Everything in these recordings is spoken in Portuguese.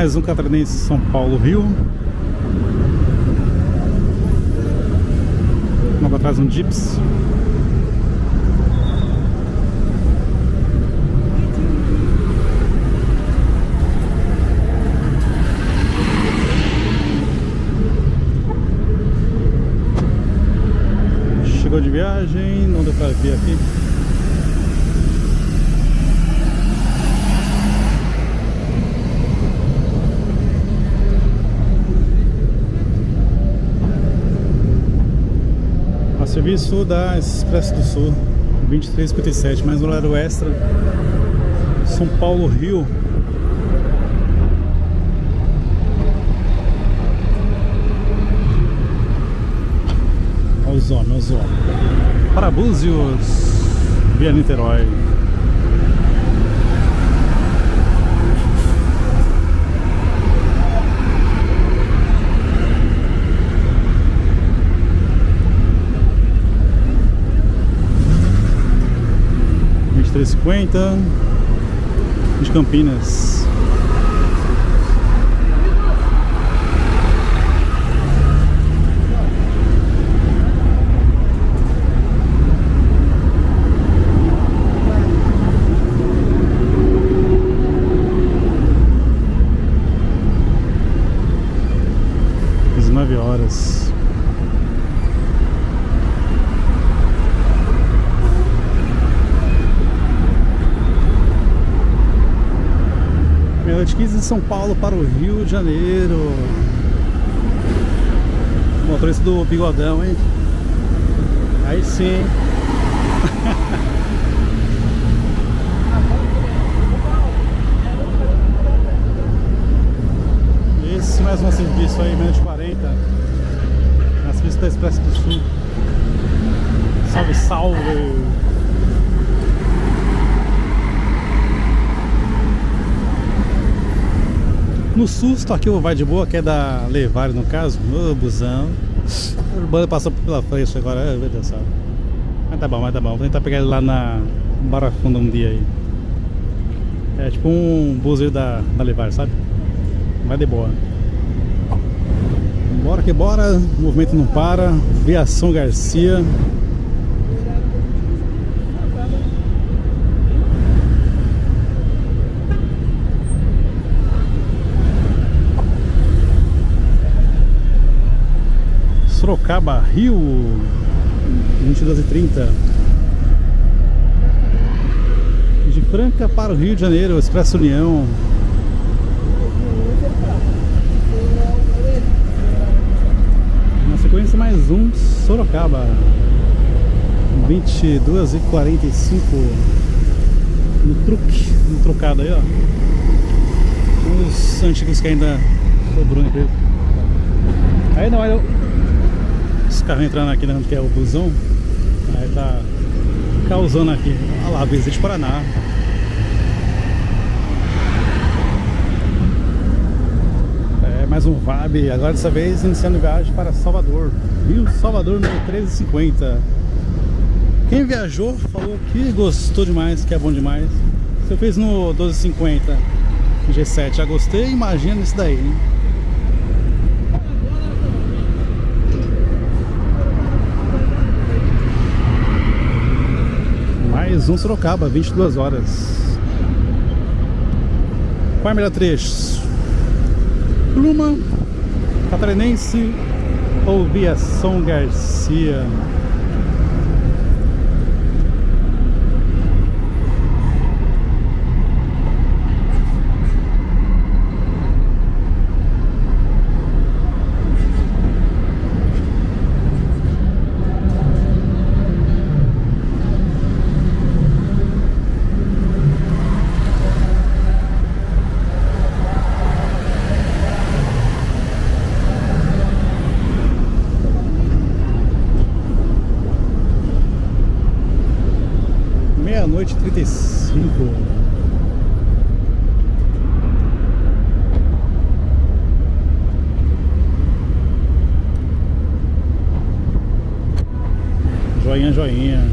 mais um Catarinense São Paulo Rio. Logo atrás um Jeeps. Chegou de viagem, não deu pra ver aqui. A serviço da Expresso do Sul, 23,57, mais um horário extra, São Paulo Rio. Olha os homens. Para Búzios, via Niterói. R$23,50 de Campinas. Horas. Meia-noite 15 de São Paulo para o Rio de Janeiro. Motorista do bigodão, hein? Aí sim. Mais um serviço aí, menos de 40. A serviço da Expresso do Sul. Salve, salve! No susto aqui o vai de boa, que é da Levar no caso. Ô, busão. O urbano passou pela frente agora, meu Deus do céu. Mas tá bom. Vou tentar pegar ele lá na Barra Funda um dia aí. É tipo um buzeiro da Levar, sabe? Vai de boa. Bora que bora, o movimento não para. Viação Garcia. Sorocaba, Rio, 22h30. De Franca para o Rio de Janeiro, Expresso União. Mais um Sorocaba, 22h45, no trocado aí, ó. Os antigos que ainda sobrou no emprego. Aí não, olha os carros entrando aqui, né, que é o busão. Aí tá causando aqui. Olha lá, Brisa de Paraná. Mais um VAB, agora dessa vez iniciando viagem para Salvador, Rio Salvador, número 13,50. Quem viajou falou que gostou demais, que é bom demais. Se eu fiz no 12,50 G7, já gostei, imagina isso daí, hein? Mais um Sorocaba, 22 horas. Qual é o melhor trecho? Pluma, Catarinense ou Viação Garcia? Noite 35. Joinha.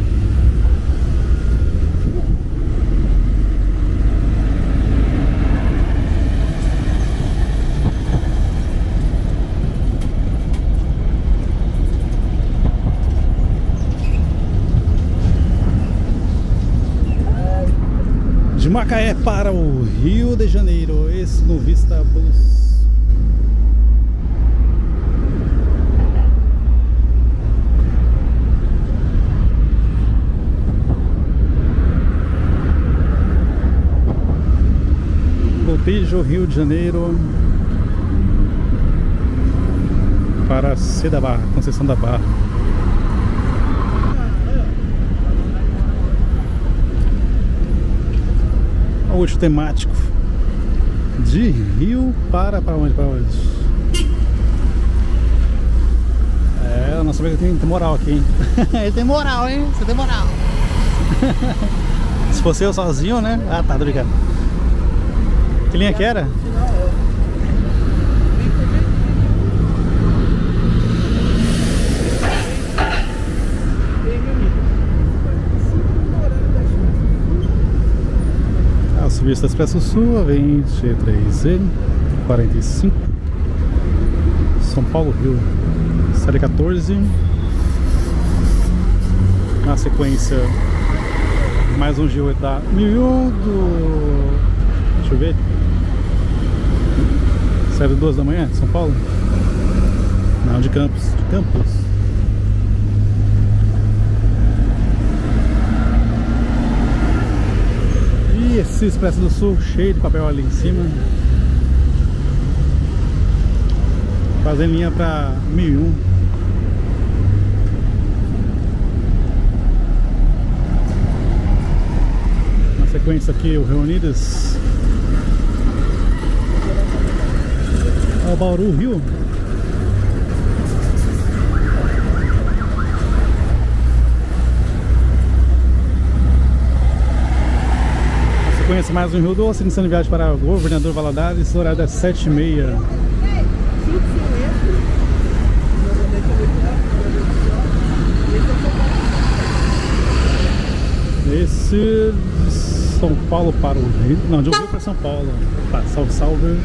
Macaé para o Rio de Janeiro, esse no Vista Bus. Botejo Rio de Janeiro para C da Barra, Conceição da Barra. Hoje temático de Rio para onde? Para onde? É, o nosso amigo tem moral aqui, hein? Ele tem moral, hein? Você tem moral. Se fosse eu sozinho, né? Ah, tá, obrigado. Que linha que era? Vista Expresso Sul, vem G3E 45, São Paulo Rio, série 14. Na sequência, mais um G8 da Miúdo. Deixa eu ver, série 2 da manhã, São Paulo. Não, de Campos, de Campos. Esse Expresso do Sul cheio de papel ali em cima, fazendo linha para 1001. Na sequência aqui o Rio Unidas, o Bauru Rio. Conhece mais um Rio Doce, iniciando viagem para o Governador Valadares, horário das 7h30. Esse de São Paulo para o Rio, não, de um Rio para São Paulo, tá, salve, salve.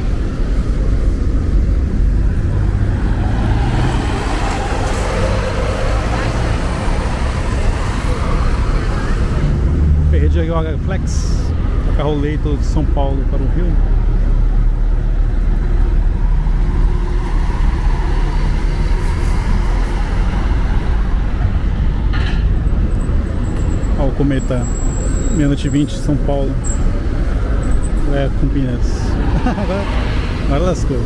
Perdi aqui o HFlex, carro leito de São Paulo para o Rio. Ó, o Cometa, meia-noite e 20, São Paulo. É, Campinas. Agora lascou.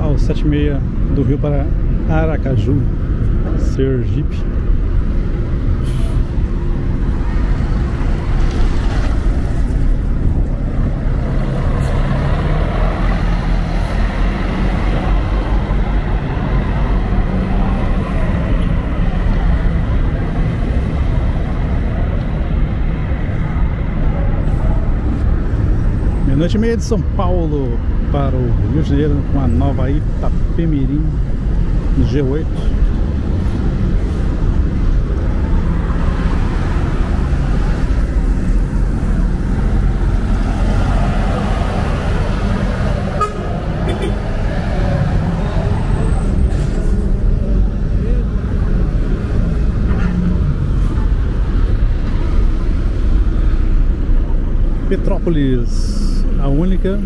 Ao 7h30 do Rio para Aracaju, Sergipe. Noite e meia de São Paulo para o Rio de Janeiro com a nova Itapemirim no G8. Petrópolis, a única.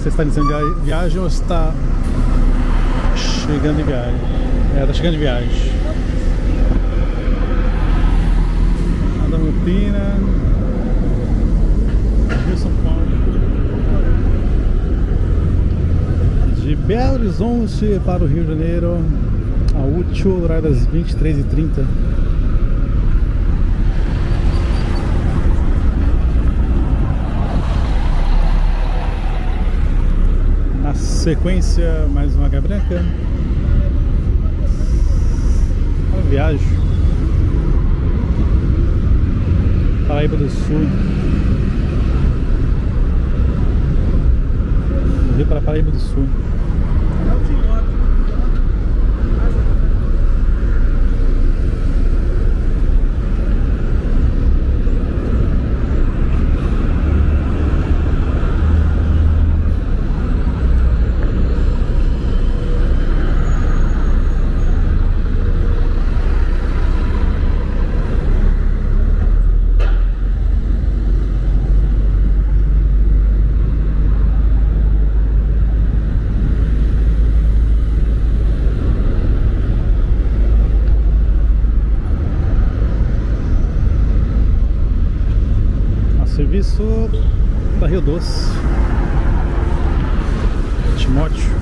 Você está iniciando viagem ou está chegando em viagem? É, está chegando em viagem. Andamutina, Rio, São Paulo. De Belo Horizonte para o Rio de Janeiro, a útil, horário das 23h30. Sequência, mais uma Gabriacan. Viagem Paraíba do Sul. Paraíba do Sul. Serviço da Rio Doce, Timóteo.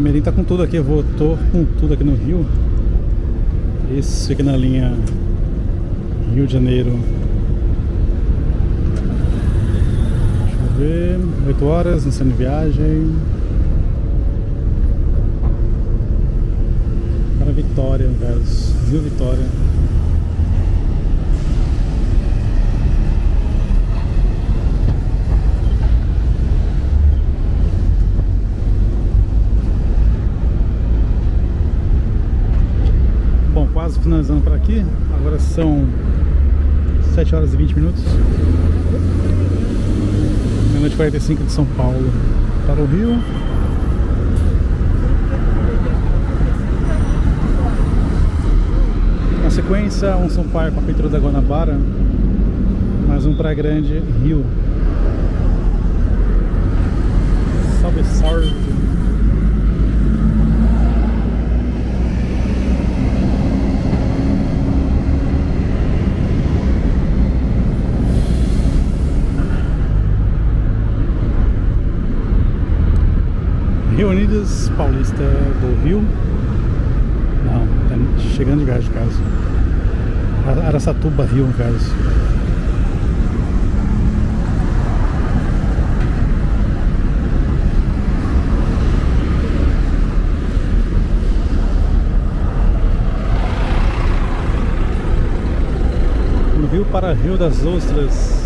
Merim tá com tudo aqui, tô com tudo aqui no Rio. Esse aqui na linha Rio de Janeiro. Deixa eu ver. 8 horas, iniciando viagem. Para Vitória, versus Rio Vitória. Quase finalizando por aqui, agora são 7 horas e 20 minutos. Meia-noite 45 de São Paulo para o Rio. Na sequência, um Sampaio com a pintura da Guanabara, mais um para Grande Rio. Salve, salve! Unidas, Paulista do Rio. Não, tá chegando de gás, no caso. Araçatuba, Rio, no caso. Do Rio para Rio das Ostras.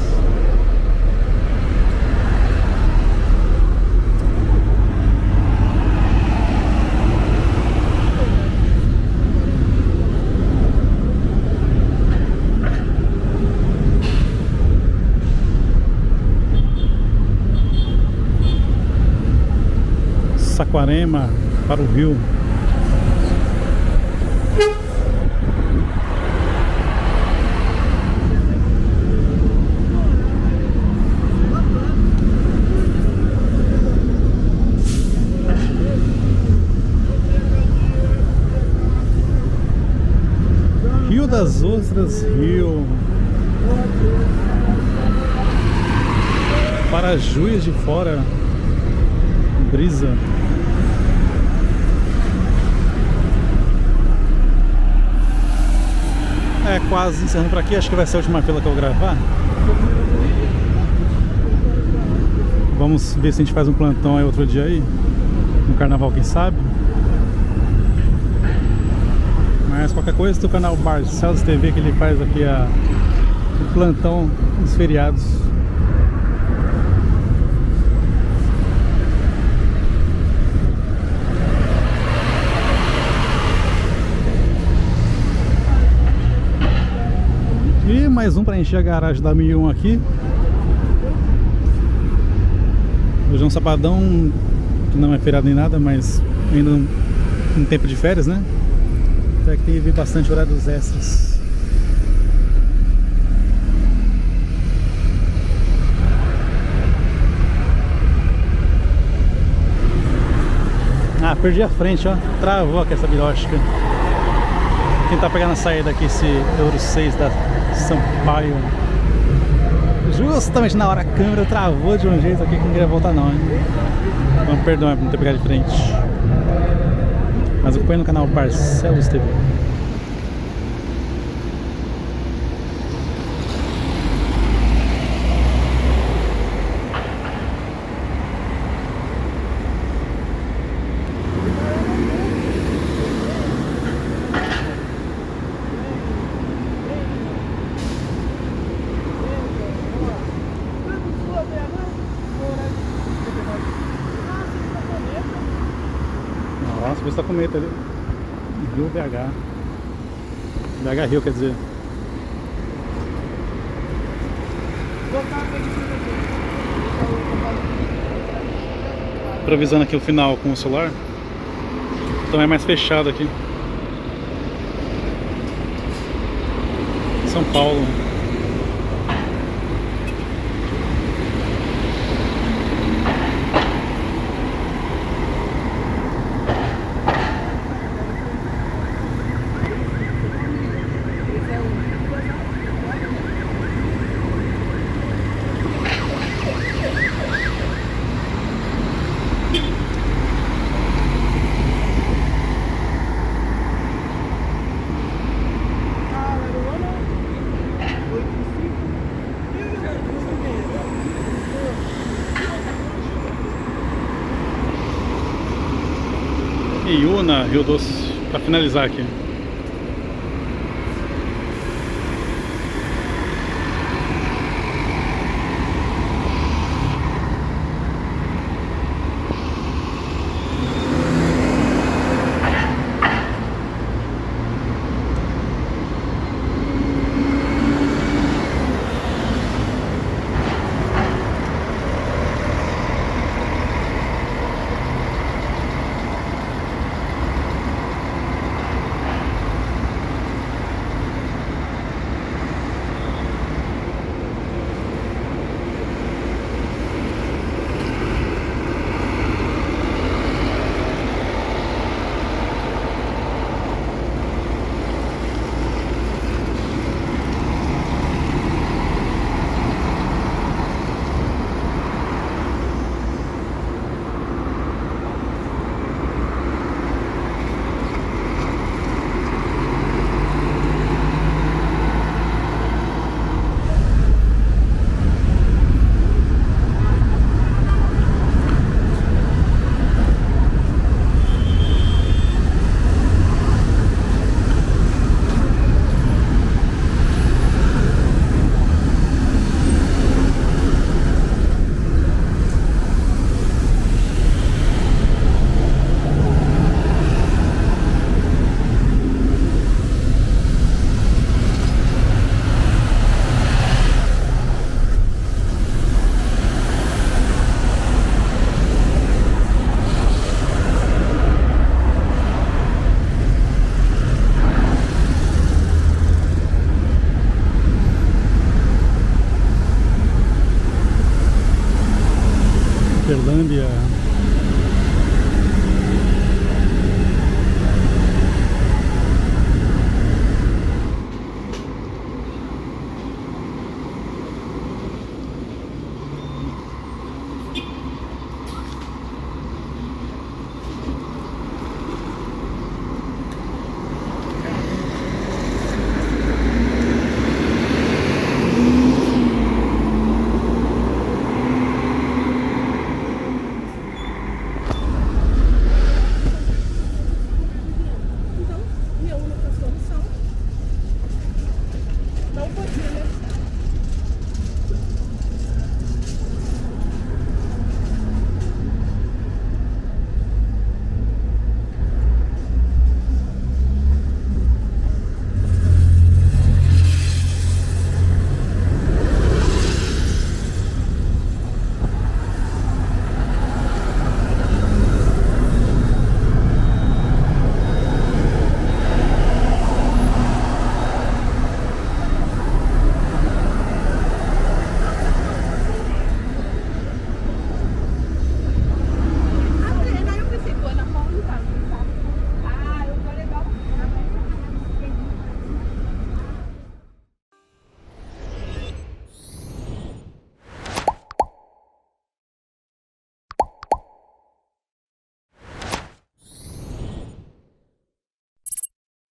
Saquarema para o Rio. Rio das Ostras, Rio. Para Juiz de Fora, Brisa. É, quase encerrando por aqui, acho que vai ser a última fila que eu gravar. Vamos ver se a gente faz um plantão aí outro dia aí, no carnaval, quem sabe. Mas qualquer coisa, tem o canal Barcelos TV, que ele faz aqui o plantão nos feriados. E mais um para encher a garagem da 1001 aqui. Hoje é um sabadão, que não é feriado nem nada, mas ainda um tempo de férias, né? Até que teve bastante horários extras. Ah, perdi a frente, ó. Travou aqui essa bilógica. Vou tentar pegar na saída aqui esse Euro 6 da Sampaio. Justamente na hora a câmera travou de um jeito aqui que não queria voltar não, hein? Então, perdão por não ter pegado de frente. Mas acompanhe no canal Barcelos TV. pista Cometa ali. E Rio VH. VH Rio, quer dizer. Improvisando aqui o final com o celular. Então é mais fechado aqui. São Paulo. Rio Doce, para finalizar aqui.